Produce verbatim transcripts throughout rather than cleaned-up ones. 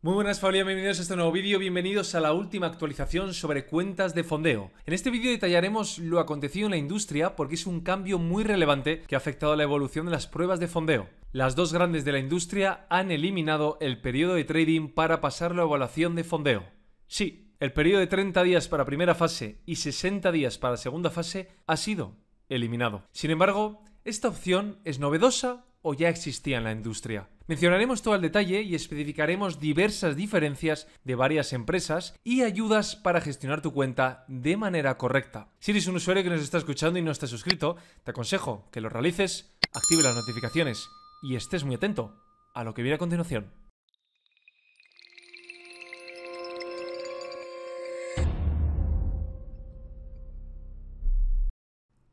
Muy buenas familia, bienvenidos a este nuevo vídeo, bienvenidos a la última actualización sobre cuentas de fondeo. En este vídeo detallaremos lo acontecido en la industria porque es un cambio muy relevante que ha afectado a la evolución de las pruebas de fondeo. Las dos grandes de la industria han eliminado el periodo de trading para pasar la evaluación de fondeo. Sí, el periodo de treinta días para primera fase y sesenta días para segunda fase ha sido eliminado. Sin embargo, esta opción es novedosa o ya existía en la industria. Mencionaremos todo al detalle y especificaremos diversas diferencias de varias empresas y ayudas para gestionar tu cuenta de manera correcta. Si eres un usuario que nos está escuchando y no estás suscrito, te aconsejo que lo realices, active las notificaciones y estés muy atento a lo que viene a continuación.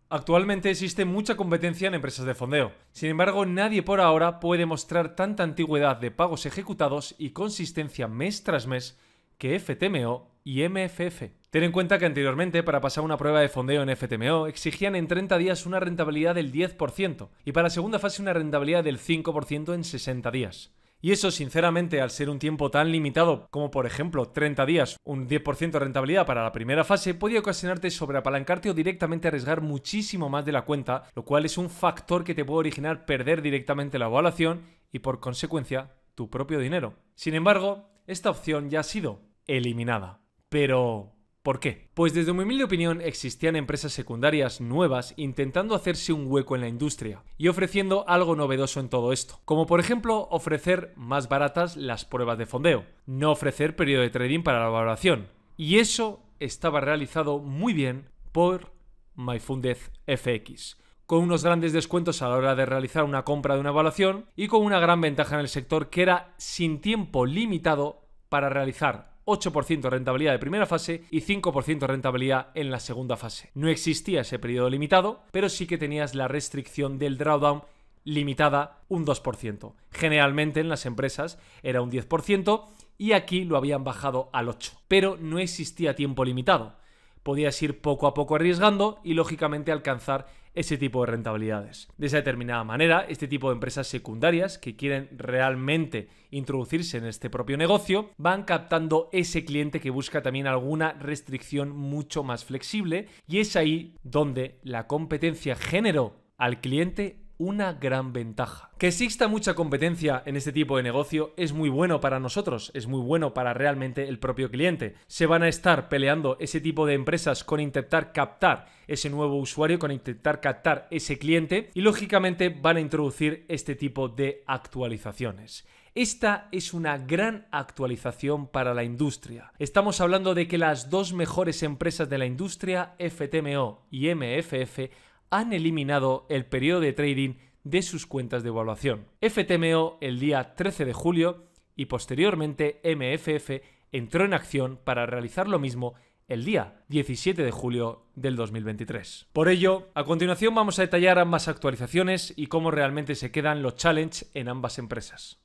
Actualmente existe mucha competencia en empresas de fondeo. Sin embargo, nadie por ahora puede mostrar tanta antigüedad de pagos ejecutados y consistencia mes tras mes que F T M O y M F F. Ten en cuenta que anteriormente, para pasar una prueba de fondeo en F T M O, exigían en treinta días una rentabilidad del diez por ciento y para la segunda fase una rentabilidad del cinco por ciento en sesenta días. Y eso, sinceramente, al ser un tiempo tan limitado como, por ejemplo, treinta días, un diez por ciento de rentabilidad para la primera fase, podía ocasionarte sobreapalancarte o directamente arriesgar muchísimo más de la cuenta, lo cual es un factor que te puede originar perder directamente la evaluación y, por consecuencia, tu propio dinero. Sin embargo, esta opción ya ha sido eliminada. Pero ¿por qué? Pues desde mi humilde opinión existían empresas secundarias nuevas intentando hacerse un hueco en la industria y ofreciendo algo novedoso en todo esto, como por ejemplo ofrecer más baratas las pruebas de fondeo, no ofrecer periodo de trading para la valoración, y eso estaba realizado muy bien por MyFundedFX, con unos grandes descuentos a la hora de realizar una compra de una evaluación y con una gran ventaja en el sector que era sin tiempo limitado para realizar ocho por ciento de rentabilidad de primera fase y cinco por ciento de rentabilidad en la segunda fase. No existía ese periodo limitado, pero sí que tenías la restricción del drawdown limitada un dos por ciento. Generalmente en las empresas era un diez por ciento y aquí lo habían bajado al ocho por ciento, pero no existía tiempo limitado. Podías ir poco a poco arriesgando y lógicamente alcanzar ese tipo de rentabilidades. De esa determinada manera, este tipo de empresas secundarias que quieren realmente introducirse en este propio negocio van captando ese cliente que busca también alguna restricción mucho más flexible, y es ahí donde la competencia generó al cliente una gran ventaja. Que exista mucha competencia en este tipo de negocio es muy bueno para nosotros, es muy bueno para realmente el propio cliente. Se van a estar peleando ese tipo de empresas con intentar captar ese nuevo usuario, con intentar captar ese cliente, y lógicamente van a introducir este tipo de actualizaciones. Esta es una gran actualización para la industria. Estamos hablando de que las dos mejores empresas de la industria, F T M O y M F F, han eliminado el periodo de trading de sus cuentas de evaluación. F T M O el día trece de julio y posteriormente M F F entró en acción para realizar lo mismo el día diecisiete de julio del dos mil veintitrés. Por ello, a continuación vamos a detallar ambas actualizaciones y cómo realmente se quedan los challenges en ambas empresas.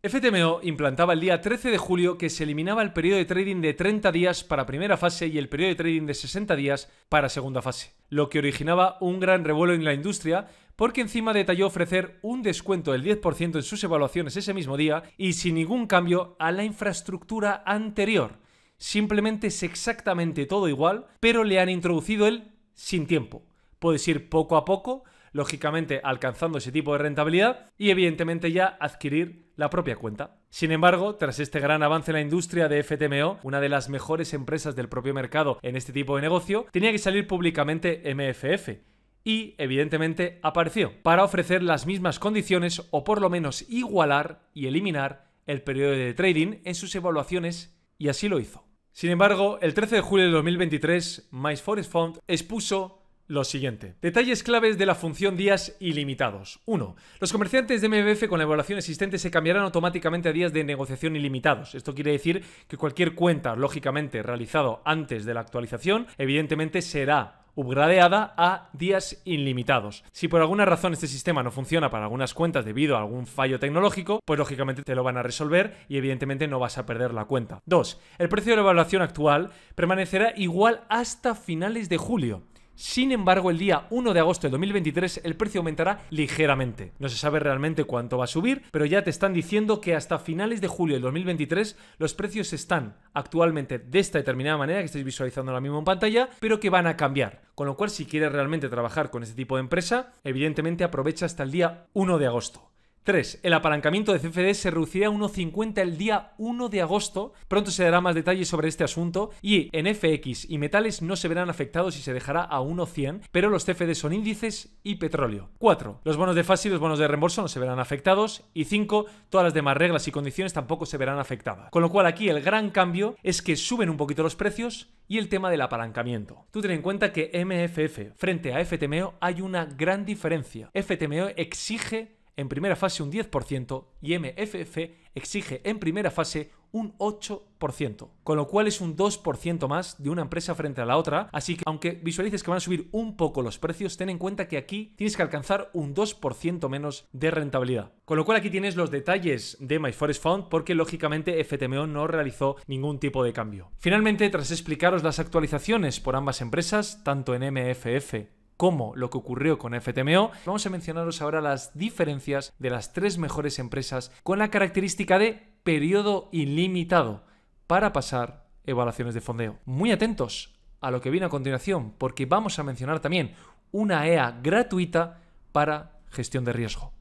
F T M O implantaba el día trece de julio que se eliminaba el periodo de trading de treinta días para primera fase y el periodo de trading de sesenta días para segunda fase, lo que originaba un gran revuelo en la industria porque encima detalló ofrecer un descuento del diez por ciento en sus evaluaciones ese mismo día y sin ningún cambio a la infraestructura anterior. Simplemente es exactamente todo igual, pero le han introducido el sin tiempo. Puedes ir poco a poco, lógicamente alcanzando ese tipo de rentabilidad y evidentemente ya adquirir la propia cuenta. Sin embargo, tras este gran avance en la industria de F T M O, una de las mejores empresas del propio mercado en este tipo de negocio, tenía que salir públicamente M F F y evidentemente apareció para ofrecer las mismas condiciones o por lo menos igualar y eliminar el periodo de trading en sus evaluaciones, y así lo hizo. Sin embargo, el trece de julio de dos mil veintitrés, MyForexFund expuso lo siguiente. Detalles claves de la función días ilimitados. uno. Los comerciantes de M F F con la evaluación existente se cambiarán automáticamente a días de negociación ilimitados. Esto quiere decir que cualquier cuenta, lógicamente, realizado antes de la actualización, evidentemente será upgradeada a días ilimitados. Si por alguna razón este sistema no funciona para algunas cuentas debido a algún fallo tecnológico, pues lógicamente te lo van a resolver y evidentemente no vas a perder la cuenta. dos. El precio de la evaluación actual permanecerá igual hasta finales de julio. Sin embargo, el día uno de agosto de dos mil veintitrés el precio aumentará ligeramente. No se sabe realmente cuánto va a subir, pero ya te están diciendo que hasta finales de julio del dos mil veintitrés los precios están actualmente de esta determinada manera que estáis visualizando ahora mismo en pantalla, pero que van a cambiar. Con lo cual, si quieres realmente trabajar con este tipo de empresa, evidentemente aprovecha hasta el día uno de agosto. tres. El apalancamiento de C F D se reducirá a uno cincuenta el día uno de agosto. Pronto se dará más detalles sobre este asunto y en F X y metales no se verán afectados y se dejará a uno cien, pero los C F D son índices y petróleo. cuatro. Los bonos de fase y los bonos de reembolso no se verán afectados. Y cinco. Todas las demás reglas y condiciones tampoco se verán afectadas. Con lo cual aquí el gran cambio es que suben un poquito los precios y el tema del apalancamiento. Tú ten en cuenta que M F F frente a F T M O hay una gran diferencia. F T M O exige en primera fase un diez por ciento y M F F exige en primera fase un ocho por ciento, con lo cual es un dos por ciento más de una empresa frente a la otra. Así que aunque visualices que van a subir un poco los precios, ten en cuenta que aquí tienes que alcanzar un dos por ciento menos de rentabilidad. Con lo cual aquí tienes los detalles de MyForexFund, porque lógicamente F T M O no realizó ningún tipo de cambio. Finalmente, tras explicaros las actualizaciones por ambas empresas, tanto en M F F como lo que ocurrió con F T M O, vamos a mencionaros ahora las diferencias de las tres mejores empresas con la característica de periodo ilimitado para pasar evaluaciones de fondeo. Muy atentos a lo que viene a continuación, porque vamos a mencionar también una E A gratuita para gestión de riesgo.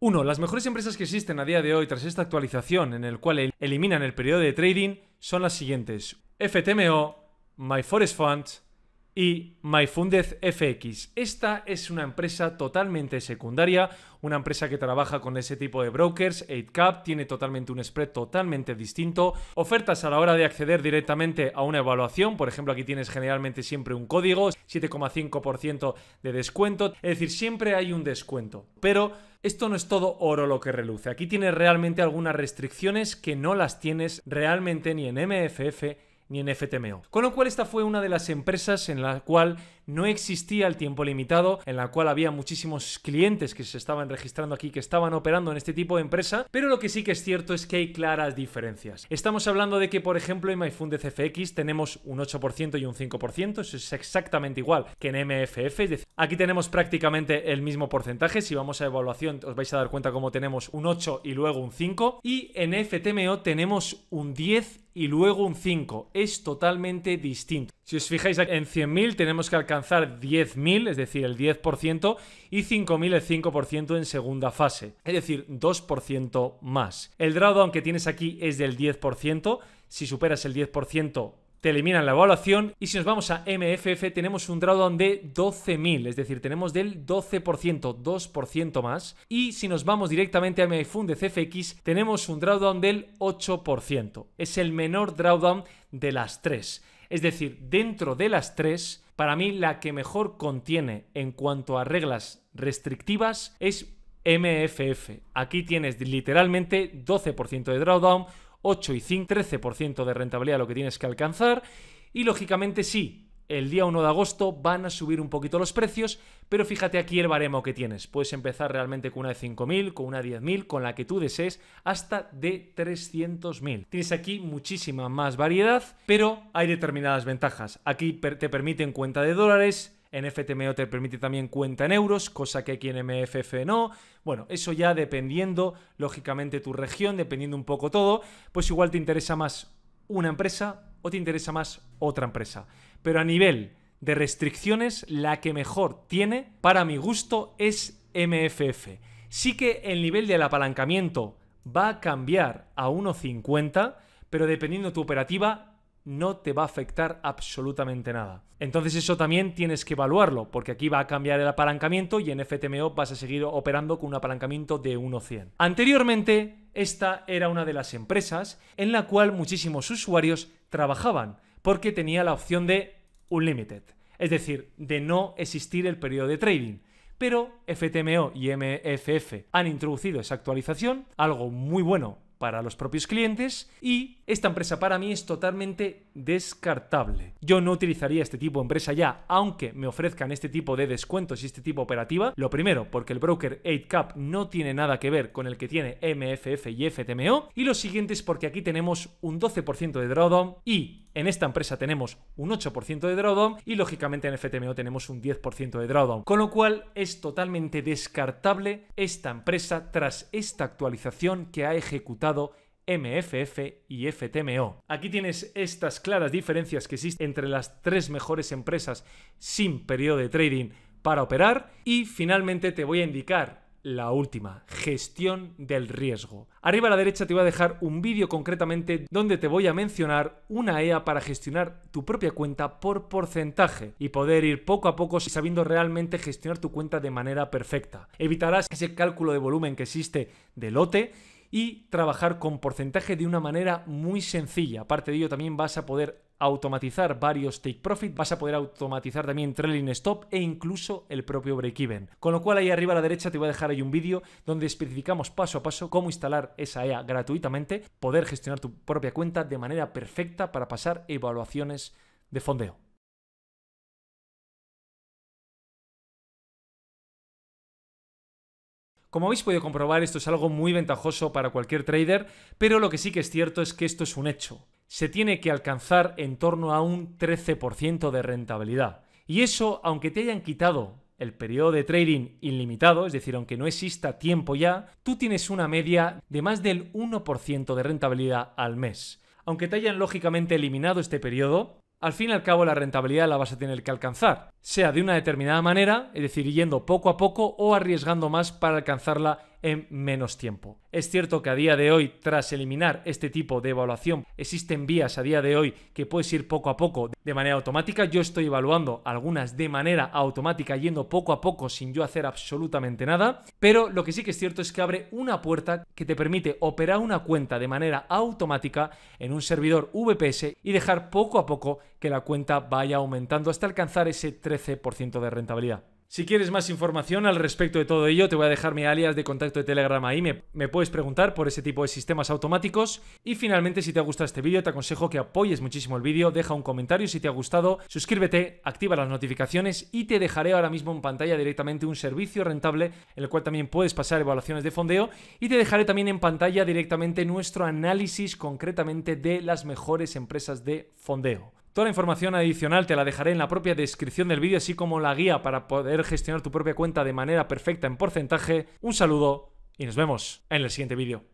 uno. Las mejores empresas que existen a día de hoy tras esta actualización en el cual eliminan el periodo de trading son las siguientes: F T M O, MyForexFund y MyFundedFX. Esta es una empresa totalmente secundaria, una empresa que trabaja con ese tipo de brokers. Eightcap tiene totalmente un spread totalmente distinto, ofertas a la hora de acceder directamente a una evaluación. Por ejemplo, aquí tienes generalmente siempre un código, siete coma cinco por ciento de descuento, es decir, siempre hay un descuento. Pero esto no es todo oro lo que reluce. Aquí tienes realmente algunas restricciones que no las tienes realmente ni en M F F ni en F T M O. Con lo cual esta fue una de las empresas en la cual no existía el tiempo limitado, en la cual había muchísimos clientes que se estaban registrando aquí, que estaban operando en este tipo de empresa, pero lo que sí que es cierto es que hay claras diferencias. Estamos hablando de que, por ejemplo, en MyFundedFX tenemos un ocho por ciento y un cinco por ciento, eso es exactamente igual que en M F F, es decir, aquí tenemos prácticamente el mismo porcentaje. Si vamos a evaluación os vais a dar cuenta cómo tenemos un ocho y luego un cinco, y en F T M O tenemos un diez y luego un cinco, es totalmente distinto. Si os fijáis, en cien mil tenemos que alcanzar diez mil, es decir, el diez por ciento, y cinco mil el cinco por ciento en segunda fase, es decir, dos por ciento más. El drawdown que tienes aquí es del diez por ciento, si superas el diez por ciento te eliminan la evaluación. Y si nos vamos a M F F tenemos un drawdown de doce mil, es decir, tenemos del doce por ciento, dos por ciento más. Y si nos vamos directamente a MyFundedFX tenemos un drawdown del ocho por ciento, es el menor drawdown de las tres. Es decir, dentro de las tres, para mí la que mejor contiene en cuanto a reglas restrictivas es M F F. Aquí tienes literalmente doce por ciento de drawdown, ocho y cinco, trece por ciento de rentabilidad lo que tienes que alcanzar. Y lógicamente sí, el día uno de agosto van a subir un poquito los precios, pero fíjate aquí el baremo que tienes. Puedes empezar realmente con una de cinco mil, con una de diez mil, con la que tú desees, hasta de trescientos mil. Tienes aquí muchísima más variedad, pero hay determinadas ventajas. Aquí te permiten cuenta de dólares, en F T M O te permite también cuenta en euros, cosa que aquí en M F F no. Bueno, eso ya dependiendo, lógicamente, tu región, dependiendo un poco todo, pues igual te interesa más una empresa o te interesa más otra empresa. Pero a nivel de restricciones, la que mejor tiene, para mi gusto, es M F F. Sí que el nivel del apalancamiento va a cambiar a uno cincuenta, pero dependiendo de tu operativa, no te va a afectar absolutamente nada. Entonces eso también tienes que evaluarlo, porque aquí va a cambiar el apalancamiento y en F T M O vas a seguir operando con un apalancamiento de uno cien. Anteriormente, esta era una de las empresas en la cual muchísimos usuarios trabajaban, porque tenía la opción de unlimited, es decir, de no existir el periodo de trading. Pero F T M O y M F F han introducido esa actualización, algo muy bueno para los propios clientes, y esta empresa para mí es totalmente descartable. Yo no utilizaría este tipo de empresa ya, aunque me ofrezcan este tipo de descuentos y este tipo de operativa. Lo primero, porque el broker Eightcap no tiene nada que ver con el que tiene M F F y F T M O, y lo siguiente es porque aquí tenemos un doce por ciento de drawdown y en esta empresa tenemos un ocho por ciento de drawdown y lógicamente en F T M O tenemos un diez por ciento de drawdown, con lo cual es totalmente descartable esta empresa tras esta actualización que ha ejecutado M F F y F T M O. Aquí tienes estas claras diferencias que existen entre las tres mejores empresas sin periodo de trading para operar, y finalmente te voy a indicar la última, gestión del riesgo. Arriba a la derecha te voy a dejar un vídeo concretamente donde te voy a mencionar una E A para gestionar tu propia cuenta por porcentaje y poder ir poco a poco sabiendo realmente gestionar tu cuenta de manera perfecta. Evitarás ese cálculo de volumen que existe de lote y trabajar con porcentaje de una manera muy sencilla. Aparte de ello también vas a poder automatizar varios take profit, vas a poder automatizar también trailing stop e incluso el propio break even. Con lo cual ahí arriba a la derecha te voy a dejar ahí un vídeo donde especificamos paso a paso cómo instalar esa E A gratuitamente, poder gestionar tu propia cuenta de manera perfecta para pasar evaluaciones de fondeo. Como habéis podido comprobar, esto es algo muy ventajoso para cualquier trader, pero lo que sí que es cierto es que esto es un hecho. Se tiene que alcanzar en torno a un trece por ciento de rentabilidad. Y eso, aunque te hayan quitado el periodo de trading ilimitado, es decir, aunque no exista tiempo ya, tú tienes una media de más del uno por ciento de rentabilidad al mes. Aunque te hayan lógicamente eliminado este periodo, al fin y al cabo la rentabilidad la vas a tener que alcanzar, sea de una determinada manera, es decir, yendo poco a poco o arriesgando más para alcanzarla en menos tiempo. Es cierto que a día de hoy, tras eliminar este tipo de evaluación, existen vías a día de hoy que puedes ir poco a poco de manera automática. Yo estoy evaluando algunas de manera automática, yendo poco a poco sin yo hacer absolutamente nada, pero lo que sí que es cierto es que abre una puerta que te permite operar una cuenta de manera automática en un servidor V P S y dejar poco a poco que la cuenta vaya aumentando hasta alcanzar ese trece por ciento de rentabilidad. Si quieres más información al respecto de todo ello, te voy a dejar mi alias de contacto de Telegram ahí, me, me puedes preguntar por ese tipo de sistemas automáticos. Y finalmente, si te ha gustado este vídeo, te aconsejo que apoyes muchísimo el vídeo, deja un comentario si te ha gustado, suscríbete, activa las notificaciones y te dejaré ahora mismo en pantalla directamente un servicio rentable en el cual también puedes pasar evaluaciones de fondeo, y te dejaré también en pantalla directamente nuestro análisis concretamente de las mejores empresas de fondeo. Toda la información adicional te la dejaré en la propia descripción del vídeo, así como la guía para poder gestionar tu propia cuenta de manera perfecta en porcentaje. Un saludo y nos vemos en el siguiente vídeo.